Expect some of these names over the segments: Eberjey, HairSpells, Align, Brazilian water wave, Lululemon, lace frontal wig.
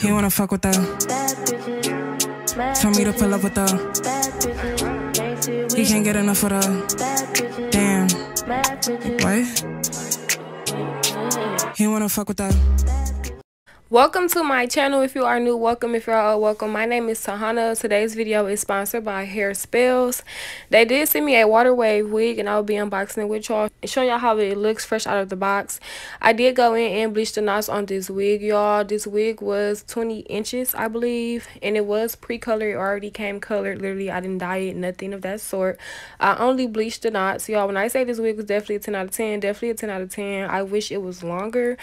He wanna fuck with her. Tell me to pull up with her. He can't get enough of her. Damn. What? He wanna fuck with her. Welcome to my channel. If you are new, welcome. If you are old, welcome. My name is Tahana. Today's video is sponsored by HairSpells. They did send me a water wave wig and I'll be unboxing it with y'all and showing y'all how it looks fresh out of the box. I did go in and bleach the knots on this wig, y'all. This wig was 20 inches, I believe, and it was pre-colored. It already came colored. Literally, I didn't dye it, nothing of that sort. I only bleached the knots, y'all. When I say this wig was definitely a 10 out of 10, definitely a 10 out of 10. I wish it was longer,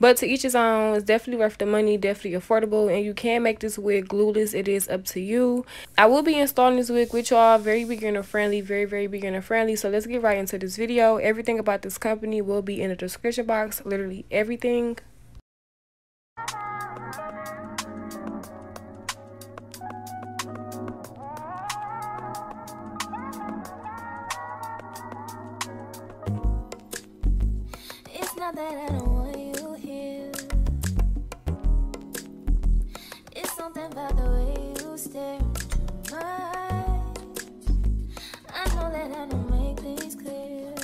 but to each his own. It's definitely worth the money, definitely affordable, and you can make this wig glueless. It is up to you. I will be installing this wig with y'all. Very beginner friendly, very beginner friendly. So let's get right into this video. Everything about this company will be in the description box, literally everything. It's not that I don't want you here. Something about the way you stare into my eyes. I know that I don't make things clear.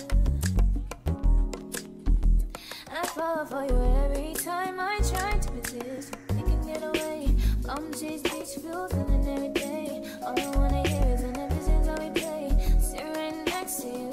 I fall for you every time I try to resist. I can get away from these beach views and then every day. All I wanna hear is in the visions that we play. Sitting right next to you.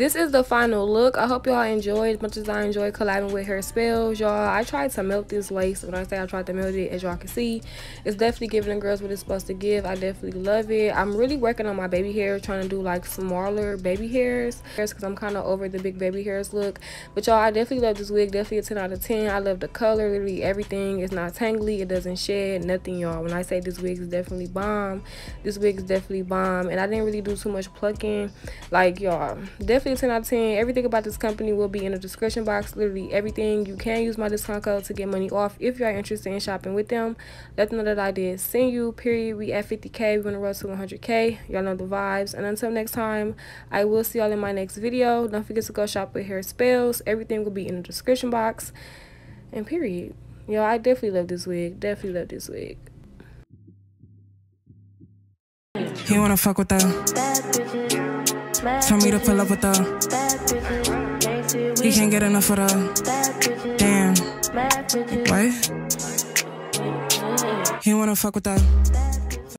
This is the final look. I hope y'all enjoyed as much as I enjoyed collabing with HairSpells, y'all. I tried to melt this lace. When I say I tried to melt it, as y'all can see, it's definitely giving the girls what it's supposed to give. I definitely love it. I'm really working on my baby hair, trying to do like smaller baby hairs because I'm kind of over the big baby hairs look. But y'all, I definitely love this wig. Definitely a 10 out of 10. I love the color, literally everything. It's not tangly, it doesn't shed, nothing, y'all. When I say this wig is definitely bomb, this wig is definitely bomb. And I didn't really do too much plucking, like, y'all, definitely 10 out of 10. Everything about this company will be in the description box, literally everything. You can use my discount code to get money off if you're interested in shopping with them. Let them know that I did send you, period. We at 50k, we're gonna roll to 100k, y'all know the vibes. And until next time, I will see y'all in my next video. Don't forget to go shop with HairSpells. Everything will be in the description box, and period, y'all. I definitely love this wig, definitely love this wig. You wanna fuck with that? Tell me to pull up with her. He can't get enough of her. Damn. What? He wanna fuck with her.